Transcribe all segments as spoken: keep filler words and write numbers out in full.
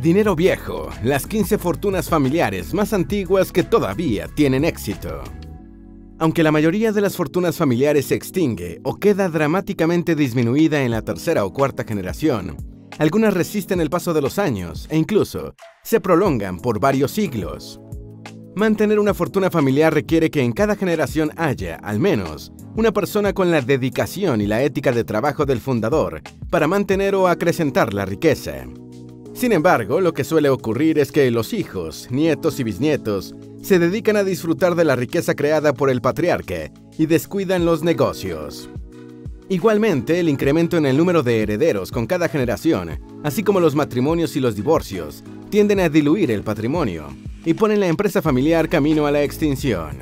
Dinero viejo, las quince fortunas familiares más antiguas que todavía tienen éxito. Aunque la mayoría de las fortunas familiares se extingue o queda dramáticamente disminuida en la tercera o cuarta generación, algunas resisten el paso de los años e incluso se prolongan por varios siglos. Mantener una fortuna familiar requiere que en cada generación haya, al menos, una persona con la dedicación y la ética de trabajo del fundador para mantener o acrecentar la riqueza. Sin embargo, lo que suele ocurrir es que los hijos, nietos y bisnietos se dedican a disfrutar de la riqueza creada por el patriarca y descuidan los negocios. Igualmente, el incremento en el número de herederos con cada generación, así como los matrimonios y los divorcios, tienden a diluir el patrimonio y ponen la empresa familiar camino a la extinción.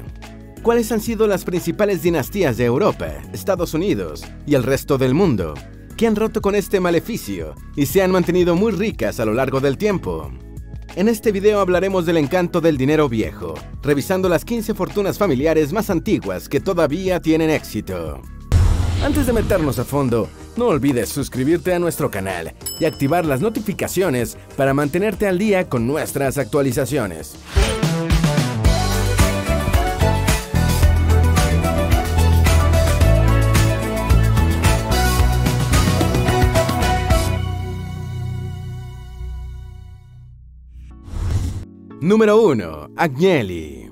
¿Cuáles han sido las principales dinastías de Europa, Estados Unidos y el resto del mundo que han roto con este maleficio y se han mantenido muy ricas a lo largo del tiempo? En este video hablaremos del encanto del dinero viejo, revisando las quince fortunas familiares más antiguas que todavía tienen éxito. Antes de meternos a fondo, no olvides suscribirte a nuestro canal y activar las notificaciones para mantenerte al día con nuestras actualizaciones. Número uno. Agnelli.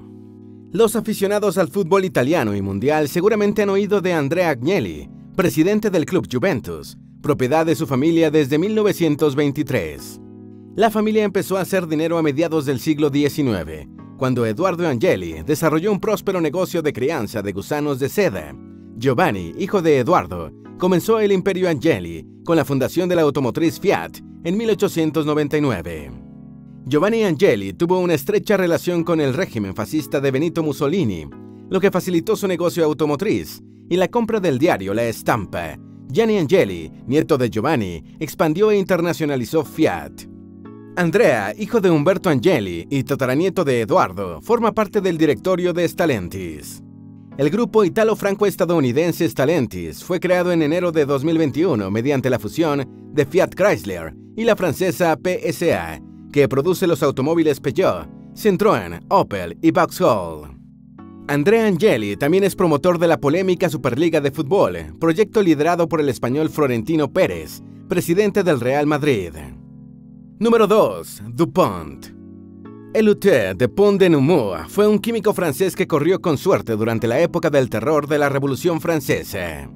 Los aficionados al fútbol italiano y mundial seguramente han oído de Andrea Agnelli, presidente del club Juventus, propiedad de su familia desde mil novecientos veintitrés. La familia empezó a hacer dinero a mediados del siglo diecinueve, cuando Eduardo Agnelli desarrolló un próspero negocio de crianza de gusanos de seda. Giovanni, hijo de Eduardo, comenzó el imperio Agnelli con la fundación de la automotriz Fiat en mil ochocientos noventa y nueve. Giovanni Agnelli tuvo una estrecha relación con el régimen fascista de Benito Mussolini, lo que facilitó su negocio automotriz y la compra del diario La Stampa. Gianni Agnelli, nieto de Giovanni, expandió e internacionalizó Fiat. Andrea, hijo de Umberto Agnelli y tataranieto de Eduardo, forma parte del directorio de Stellantis. El grupo italo-franco-estadounidense Stellantis fue creado en enero de dos mil veintiuno mediante la fusión de Fiat Chrysler y la francesa P S A, que produce los automóviles Peugeot, Citroën, Opel y Vauxhall. Andrea Agnelli también es promotor de la polémica Superliga de Fútbol, proyecto liderado por el español Florentino Pérez, presidente del Real Madrid. Número dos. Dupont. Éleuthère Dupont de Nemours fue un químico francés que corrió con suerte durante la época del terror de la Revolución Francesa.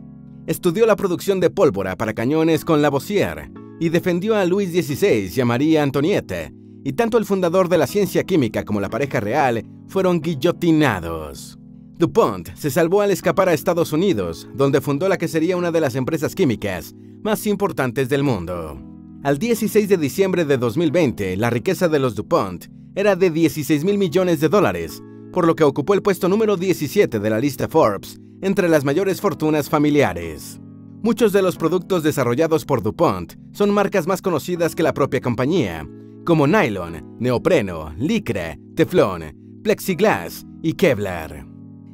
Estudió la producción de pólvora para cañones con Lavoisier, y defendió a Luis dieciséis y a María Antonieta, y tanto el fundador de la ciencia química como la pareja real fueron guillotinados. Dupont se salvó al escapar a Estados Unidos, donde fundó la que sería una de las empresas químicas más importantes del mundo. Al dieciséis de diciembre de dos mil veinte, la riqueza de los Dupont era de dieciséis mil millones de dólares, por lo que ocupó el puesto número diecisiete de la lista Forbes entre las mayores fortunas familiares. Muchos de los productos desarrollados por Dupont son marcas más conocidas que la propia compañía, como Nylon, Neopreno, Lycra, Teflon, Plexiglas y Kevlar.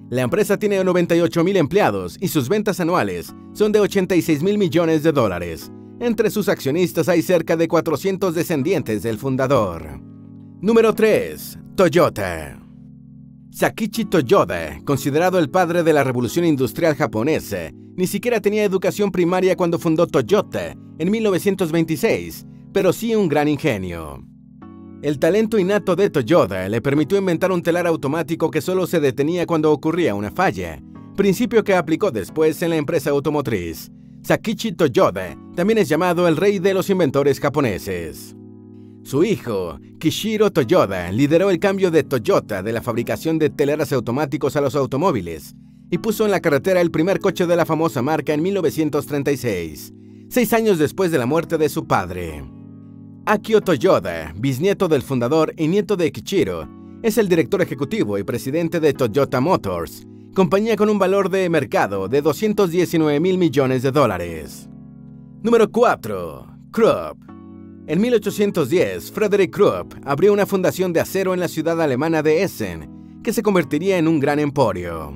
La empresa tiene noventa y ocho mil empleados y sus ventas anuales son de ochenta y seis mil millones de dólares. Entre sus accionistas hay cerca de cuatrocientos descendientes del fundador. Número tres. Toyota. Sakichi Toyoda, considerado el padre de la revolución industrial japonesa, ni siquiera tenía educación primaria cuando fundó Toyota en mil novecientos veintiséis, pero sí un gran ingenio. El talento innato de Toyoda le permitió inventar un telar automático que solo se detenía cuando ocurría una falla, principio que aplicó después en la empresa automotriz. Sakichi Toyoda también es llamado el rey de los inventores japoneses. Su hijo, Kishiro Toyoda, lideró el cambio de Toyota de la fabricación de telares automáticos a los automóviles y puso en la carretera el primer coche de la famosa marca en mil novecientos treinta y seis, seis años después de la muerte de su padre. Akio Toyoda, bisnieto del fundador y nieto de Kishiro, es el director ejecutivo y presidente de Toyota Motors, compañía con un valor de mercado de doscientos diecinueve mil millones de dólares. Número cuatro. Krupp. En mil ochocientos diez, Frederick Krupp abrió una fundación de acero en la ciudad alemana de Essen, que se convertiría en un gran emporio.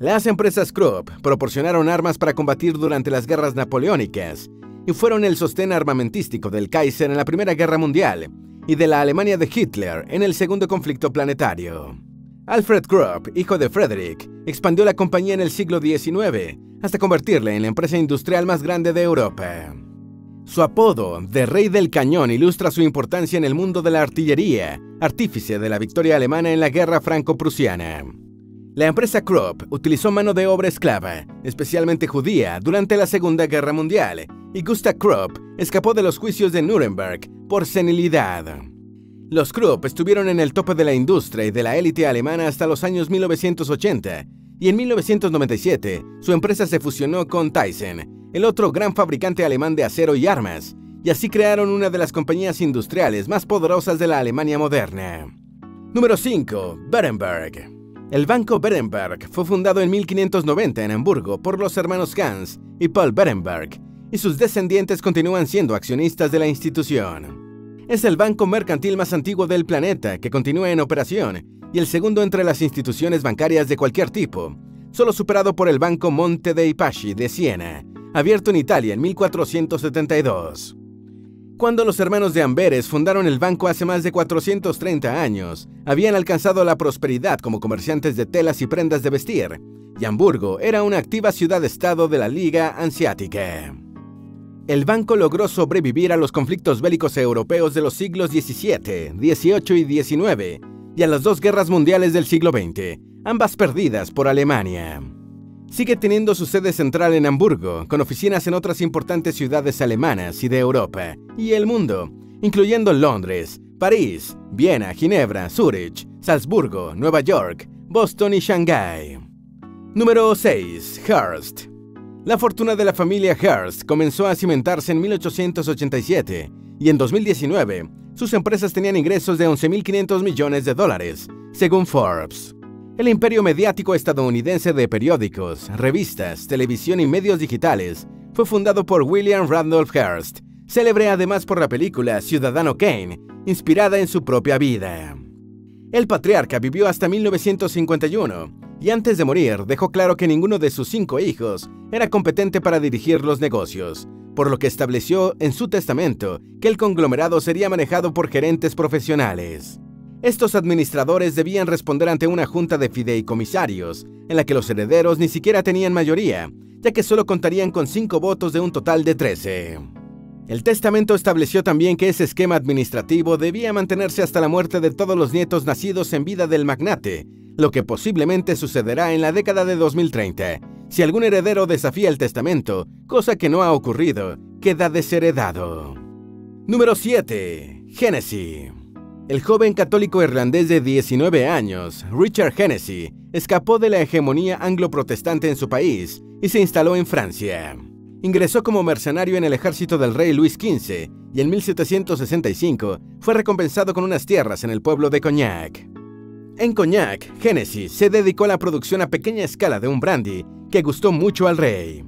Las empresas Krupp proporcionaron armas para combatir durante las guerras napoleónicas y fueron el sostén armamentístico del Kaiser en la Primera Guerra Mundial y de la Alemania de Hitler en el segundo conflicto planetario. Alfred Krupp, hijo de Frederick, expandió la compañía en el siglo diecinueve hasta convertirla en la empresa industrial más grande de Europa. Su apodo de Rey del Cañón ilustra su importancia en el mundo de la artillería, artífice de la victoria alemana en la guerra franco-prusiana. La empresa Krupp utilizó mano de obra esclava, especialmente judía, durante la Segunda Guerra Mundial, y Gustav Krupp escapó de los juicios de Nuremberg por senilidad. Los Krupp estuvieron en el tope de la industria y de la élite alemana hasta los años mil novecientos ochenta, y en mil novecientos noventa y siete su empresa se fusionó con Thyssen, el otro gran fabricante alemán de acero y armas, y así crearon una de las compañías industriales más poderosas de la Alemania moderna. Número cinco. Berenberg. El banco Berenberg fue fundado en mil quinientos noventa en Hamburgo por los hermanos Hans y Paul Berenberg, y sus descendientes continúan siendo accionistas de la institución. Es el banco mercantil más antiguo del planeta que continúa en operación y el segundo entre las instituciones bancarias de cualquier tipo, solo superado por el banco Monte dei Paschi de Siena, abierto en Italia en mil cuatrocientos setenta y dos. Cuando los hermanos de Amberes fundaron el banco hace más de cuatrocientos treinta años, habían alcanzado la prosperidad como comerciantes de telas y prendas de vestir, y Hamburgo era una activa ciudad-estado de la Liga Hanseática. El banco logró sobrevivir a los conflictos bélicos europeos de los siglos diecisiete, dieciocho y diecinueve, y a las dos guerras mundiales del siglo veinte, ambas perdidas por Alemania. Sigue teniendo su sede central en Hamburgo, con oficinas en otras importantes ciudades alemanas y de Europa y el mundo, incluyendo Londres, París, Viena, Ginebra, Zúrich, Salzburgo, Nueva York, Boston y Shanghái. Número seis. Hearst. La fortuna de la familia Hearst comenzó a cimentarse en mil ochocientos ochenta y siete y en dos mil diecinueve sus empresas tenían ingresos de once mil quinientos millones de dólares, según Forbes. El imperio mediático estadounidense de periódicos, revistas, televisión y medios digitales fue fundado por William Randolph Hearst, célebre además por la película Ciudadano Kane, inspirada en su propia vida. El patriarca vivió hasta mil novecientos cincuenta y uno y antes de morir dejó claro que ninguno de sus cinco hijos era competente para dirigir los negocios, por lo que estableció en su testamento que el conglomerado sería manejado por gerentes profesionales. Estos administradores debían responder ante una junta de fideicomisarios, en la que los herederos ni siquiera tenían mayoría, ya que solo contarían con cinco votos de un total de trece. El testamento estableció también que ese esquema administrativo debía mantenerse hasta la muerte de todos los nietos nacidos en vida del magnate, lo que posiblemente sucederá en la década de dos mil treinta. Si algún heredero desafía el testamento, cosa que no ha ocurrido, queda desheredado. Número siete. Hennessy. El joven católico irlandés de diecinueve años, Richard Hennessy, escapó de la hegemonía anglo-protestante en su país y se instaló en Francia. Ingresó como mercenario en el ejército del rey Luis quince y en mil setecientos sesenta y cinco fue recompensado con unas tierras en el pueblo de Cognac. En Cognac, Hennessy se dedicó a la producción a pequeña escala de un brandy que gustó mucho al rey.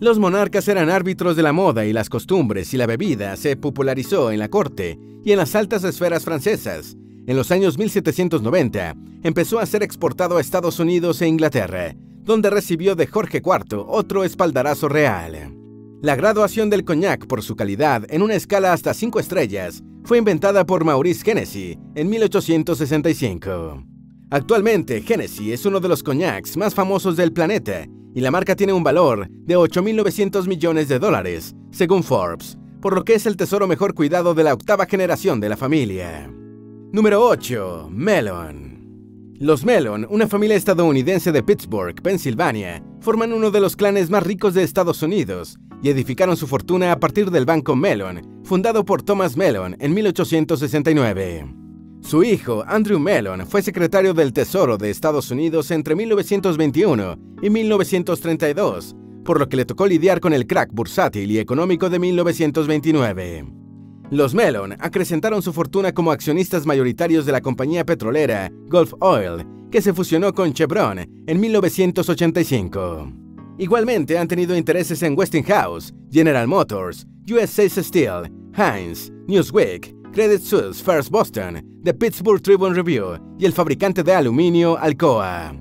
Los monarcas eran árbitros de la moda y las costumbres y la bebida se popularizó en la corte y en las altas esferas francesas. En los años mil setecientos noventa empezó a ser exportado a Estados Unidos e Inglaterra, donde recibió de Jorge cuarto otro espaldarazo real. La graduación del cognac por su calidad en una escala hasta cinco estrellas fue inventada por Maurice Hennessy en mil ochocientos sesenta y cinco. Actualmente, Hennessy es uno de los cognacs más famosos del planeta, y la marca tiene un valor de ocho mil novecientos millones de dólares, según Forbes, por lo que es el tesoro mejor cuidado de la octava generación de la familia. Número ocho. Mellon. Los Mellon, una familia estadounidense de Pittsburgh, Pensilvania, forman uno de los clanes más ricos de Estados Unidos y edificaron su fortuna a partir del banco Mellon, fundado por Thomas Mellon en mil ochocientos sesenta y nueve. Su hijo, Andrew Mellon, fue secretario del Tesoro de Estados Unidos entre mil novecientos veintiuno y mil novecientos treinta y dos, por lo que le tocó lidiar con el crack bursátil y económico de mil novecientos veintinueve. Los Mellon acrecentaron su fortuna como accionistas mayoritarios de la compañía petrolera Gulf Oil, que se fusionó con Chevron en mil novecientos ochenta y cinco. Igualmente han tenido intereses en Westinghouse, General Motors, U S A Steel, Heinz, Newsweek, Credit Suisse First Boston, The Pittsburgh Tribune Review y el fabricante de aluminio Alcoa.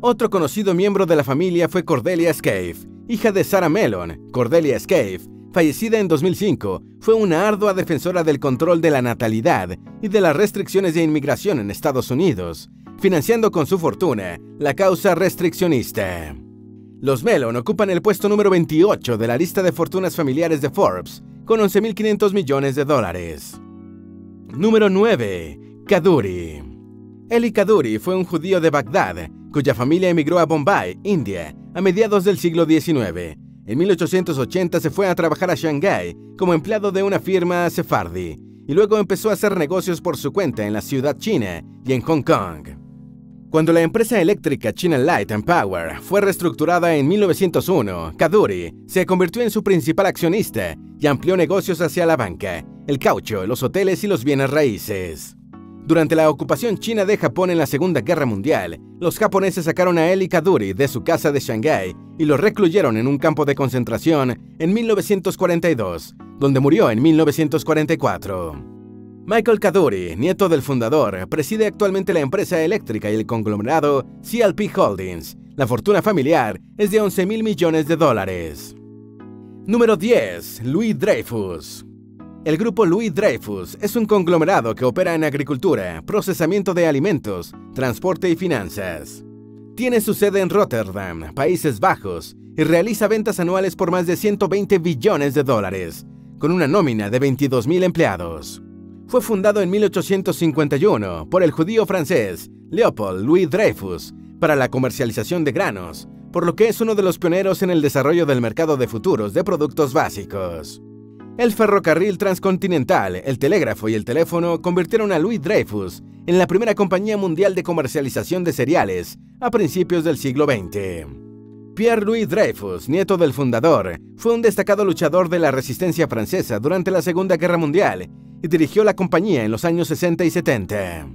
Otro conocido miembro de la familia fue Cordelia Scaife, hija de Sarah Mellon, Cordelia Scaife, fallecida en dos mil cinco, fue una ardua defensora del control de la natalidad y de las restricciones de inmigración en Estados Unidos, financiando con su fortuna la causa restriccionista. Los Mellon ocupan el puesto número veintiocho de la lista de fortunas familiares de Forbes, con once mil quinientos millones de dólares. Número nueve. Kadoorie. Eli Kadoorie fue un judío de Bagdad, cuya familia emigró a Bombay, India, a mediados del siglo diecinueve. En mil ochocientos ochenta se fue a trabajar a Shanghái como empleado de una firma sefardí, y luego empezó a hacer negocios por su cuenta en la ciudad china y en Hong Kong. Cuando la empresa eléctrica China Light and Power fue reestructurada en mil novecientos uno, Kadoorie se convirtió en su principal accionista y amplió negocios hacia la banca, el caucho, los hoteles y los bienes raíces. Durante la ocupación china de Japón en la Segunda Guerra Mundial, los japoneses sacaron a Eli Kadoorie de su casa de Shanghái y lo recluyeron en un campo de concentración en mil novecientos cuarenta y dos, donde murió en mil novecientos cuarenta y cuatro. Michael Kadoorie, nieto del fundador, preside actualmente la empresa eléctrica y el conglomerado C L P Holdings. La fortuna familiar es de once mil millones de dólares. Número diez. Louis Dreyfus. El grupo Louis Dreyfus es un conglomerado que opera en agricultura, procesamiento de alimentos, transporte y finanzas. Tiene su sede en Rotterdam, Países Bajos, y realiza ventas anuales por más de ciento veinte billones de dólares, con una nómina de veintidós mil empleados. Fue fundado en mil ochocientos cincuenta y uno por el judío francés Leopold Louis Dreyfus para la comercialización de granos, por lo que es uno de los pioneros en el desarrollo del mercado de futuros de productos básicos. El ferrocarril transcontinental, el telégrafo y el teléfono convirtieron a Louis Dreyfus en la primera compañía mundial de comercialización de cereales a principios del siglo veinte. Pierre-Louis Dreyfus, nieto del fundador, fue un destacado luchador de la resistencia francesa durante la Segunda Guerra Mundial y dirigió la compañía en los años sesenta y setenta.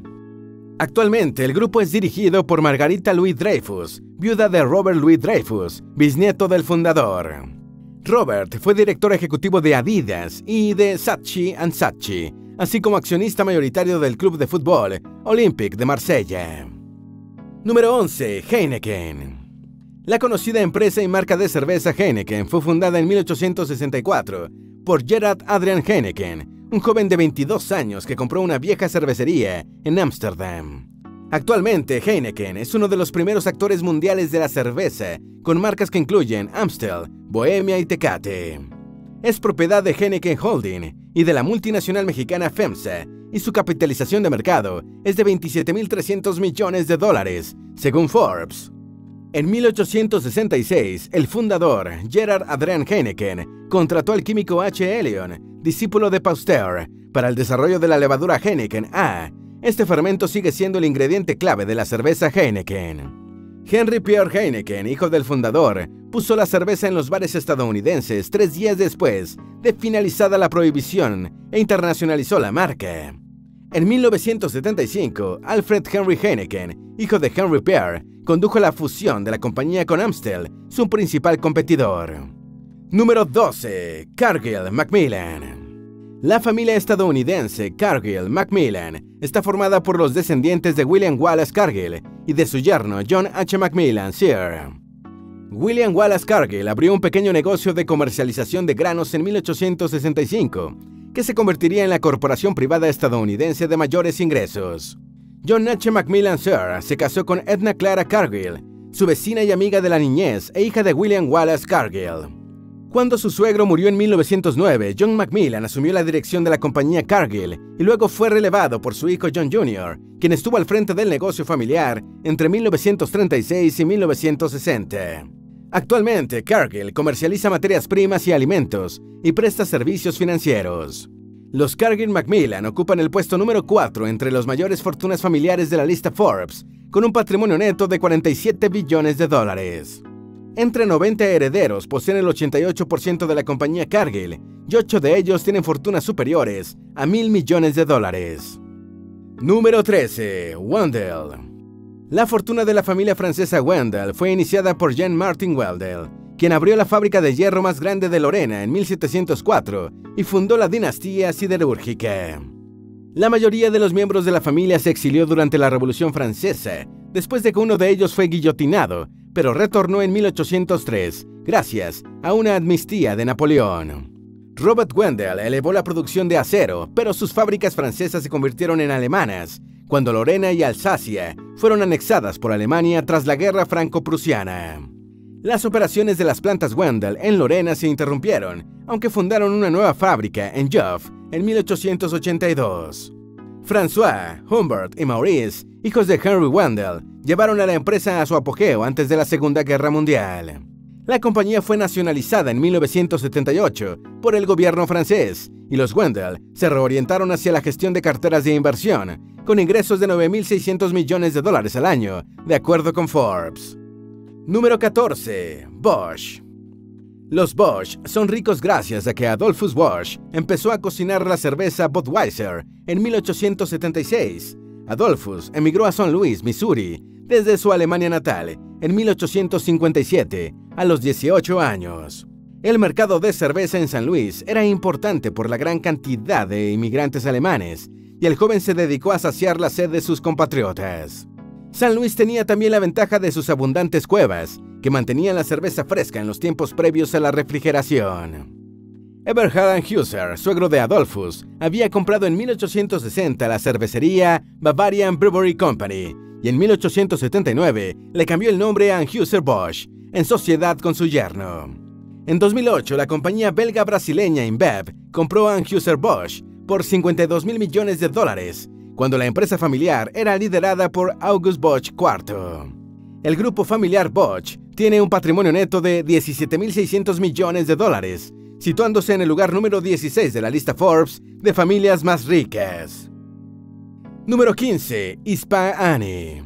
Actualmente, el grupo es dirigido por Margarita Louis Dreyfus, viuda de Robert Louis Dreyfus, bisnieto del fundador. Robert fue director ejecutivo de Adidas y de Saatchi and Saatchi, así como accionista mayoritario del club de fútbol Olympique de Marsella. Número once. Heineken. La conocida empresa y marca de cerveza Heineken fue fundada en mil ochocientos sesenta y cuatro por Gerard Adrian Heineken, un joven de veintidós años que compró una vieja cervecería en Ámsterdam. Actualmente, Heineken es uno de los primeros actores mundiales de la cerveza, con marcas que incluyen Amstel, Bohemia y Tecate. Es propiedad de Heineken Holding y de la multinacional mexicana FEMSA, y su capitalización de mercado es de veintisiete mil trescientos millones de dólares, según Forbes. En mil ochocientos sesenta y seis, el fundador, Gerard Adrian Heineken, contrató al químico H. Elion, discípulo de Pasteur, para el desarrollo de la levadura Heineken A. Este fermento sigue siendo el ingrediente clave de la cerveza Heineken. Henry Pierre Heineken, hijo del fundador, puso la cerveza en los bares estadounidenses tres días después de finalizada la prohibición e internacionalizó la marca. En mil novecientos setenta y cinco, Alfred Henry Heineken, hijo de Henry Pierre, condujo la fusión de la compañía con Amstel, su principal competidor. Número doce. Cargill Macmillan. La familia estadounidense Cargill Macmillan está formada por los descendientes de William Wallace Cargill y de su yerno John H. Macmillan, Sir. William Wallace Cargill abrió un pequeño negocio de comercialización de granos en mil ochocientos sesenta y cinco, que se convertiría en la corporación privada estadounidense de mayores ingresos. John H. Macmillan, Sir, se casó con Edna Clara Cargill, su vecina y amiga de la niñez e hija de William Wallace Cargill. Cuando su suegro murió en mil novecientos nueve, John Macmillan asumió la dirección de la compañía Cargill y luego fue relevado por su hijo John junior, quien estuvo al frente del negocio familiar entre mil novecientos treinta y seis y mil novecientos sesenta. Actualmente, Cargill comercializa materias primas y alimentos y presta servicios financieros. Los Cargill Macmillan ocupan el puesto número cuatro entre las mayores fortunas familiares de la lista Forbes, con un patrimonio neto de cuarenta y siete billones de dólares. Entre noventa herederos poseen el ochenta y ocho por ciento de la compañía Cargill y ocho de ellos tienen fortunas superiores a mil millones de dólares. Número trece. Wendell. La fortuna de la familia francesa Wendell fue iniciada por Jean-Martin Wendell, quien abrió la fábrica de hierro más grande de Lorena en mil setecientos cuatro y fundó la dinastía siderúrgica. La mayoría de los miembros de la familia se exilió durante la Revolución Francesa, después de que uno de ellos fue guillotinado, pero retornó en mil ochocientos tres, gracias a una amnistía de Napoleón. Robert Wendell elevó la producción de acero, pero sus fábricas francesas se convirtieron en alemanas, cuando Lorena y Alsacia fueron anexadas por Alemania tras la guerra franco-prusiana. Las operaciones de las plantas Wendell en Lorena se interrumpieron, aunque fundaron una nueva fábrica en Joffre en mil ochocientos ochenta y dos. François, Humbert y Maurice, hijos de Henry Wendell, llevaron a la empresa a su apogeo antes de la Segunda Guerra Mundial. La compañía fue nacionalizada en mil novecientos setenta y ocho por el gobierno francés, y los Wendell se reorientaron hacia la gestión de carteras de inversión, con ingresos de nueve mil seiscientos millones de dólares al año, de acuerdo con Forbes. Número catorce. Bosch. Los Bosch son ricos gracias a que Adolphus Bosch empezó a cocinar la cerveza Budweiser en mil ochocientos setenta y seis. Adolphus emigró a San Luis, Missouri, desde su Alemania natal en mil ochocientos cincuenta y siete, a los dieciocho años. El mercado de cerveza en San Luis era importante por la gran cantidad de inmigrantes alemanes, y el joven se dedicó a saciar la sed de sus compatriotas. San Luis tenía también la ventaja de sus abundantes cuevas, que mantenían la cerveza fresca en los tiempos previos a la refrigeración. Eberhard Anheuser, suegro de Adolphus, había comprado en mil ochocientos sesenta la cervecería Bavarian Brewery Company, y en mil ochocientos setenta y nueve le cambió el nombre a Anheuser-Busch, en sociedad con su yerno. En dos mil ocho, la compañía belga-brasileña InBev compró a Anheuser-Busch por cincuenta y dos mil millones de dólares, cuando la empresa familiar era liderada por August Bosch cuarto. El grupo familiar Bosch tiene un patrimonio neto de diecisiete mil seiscientos millones de dólares, situándose en el lugar número dieciséis de la lista Forbes de familias más ricas. Número quince. Ispaani.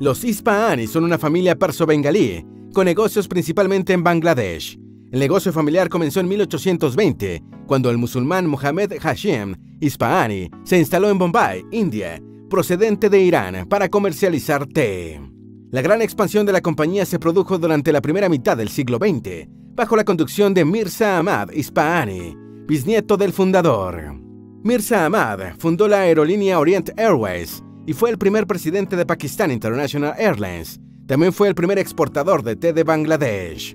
Los Ispaani son una familia perso-bengalí, con negocios principalmente en Bangladesh. El negocio familiar comenzó en mil ochocientos veinte, cuando el musulmán Mohammed Hashim Ispaani se instaló en Bombay, India, procedente de Irán, para comercializar té. La gran expansión de la compañía se produjo durante la primera mitad del siglo veinte, bajo la conducción de Mirza Ahmad Ispaani, bisnieto del fundador. Mirza Ahmad fundó la aerolínea Orient Airways y fue el primer presidente de Pakistan International Airlines. También fue el primer exportador de té de Bangladesh.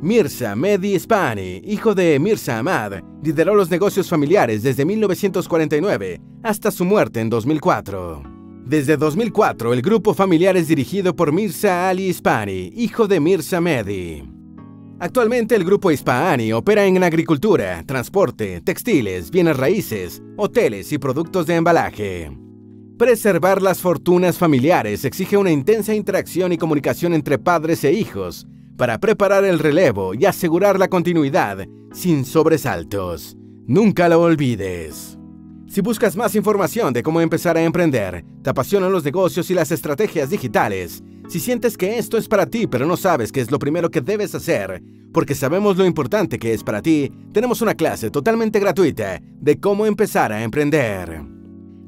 Mirza Mehdi Ispaani, hijo de Mirza Ahmad, lideró los negocios familiares desde mil novecientos cuarenta y nueve hasta su muerte en dos mil cuatro. Desde dos mil cuatro, el grupo familiar es dirigido por Mirza Ali Ispaani, hijo de Mirza Mehdi. Actualmente, el grupo Ispaani opera en agricultura, transporte, textiles, bienes raíces, hoteles y productos de embalaje. Preservar las fortunas familiares exige una intensa interacción y comunicación entre padres e hijos, para preparar el relevo y asegurar la continuidad sin sobresaltos. Nunca lo olvides. Si buscas más información de cómo empezar a emprender, te apasionan los negocios y las estrategias digitales, si sientes que esto es para ti pero no sabes qué es lo primero que debes hacer, porque sabemos lo importante que es para ti, tenemos una clase totalmente gratuita de cómo empezar a emprender.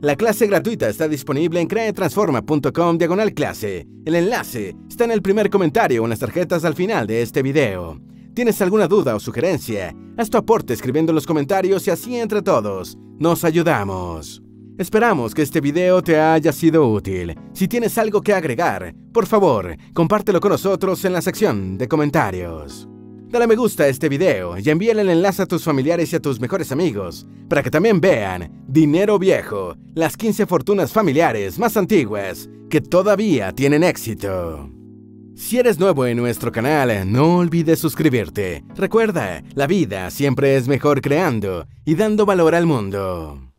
La clase gratuita está disponible en creatransforma punto com diagonal clase. El enlace está en el primer comentario o en las tarjetas al final de este video. ¿Tienes alguna duda o sugerencia? Haz tu aporte escribiendo en los comentarios y así entre todos nos ayudamos. Esperamos que este video te haya sido útil. Si tienes algo que agregar, por favor, compártelo con nosotros en la sección de comentarios. Dale me gusta a este video y envíale el enlace a tus familiares y a tus mejores amigos para que también vean Dinero Viejo, las quince fortunas familiares más antiguas que todavía tienen éxito. Si eres nuevo en nuestro canal, no olvides suscribirte. Recuerda, la vida siempre es mejor creando y dando valor al mundo.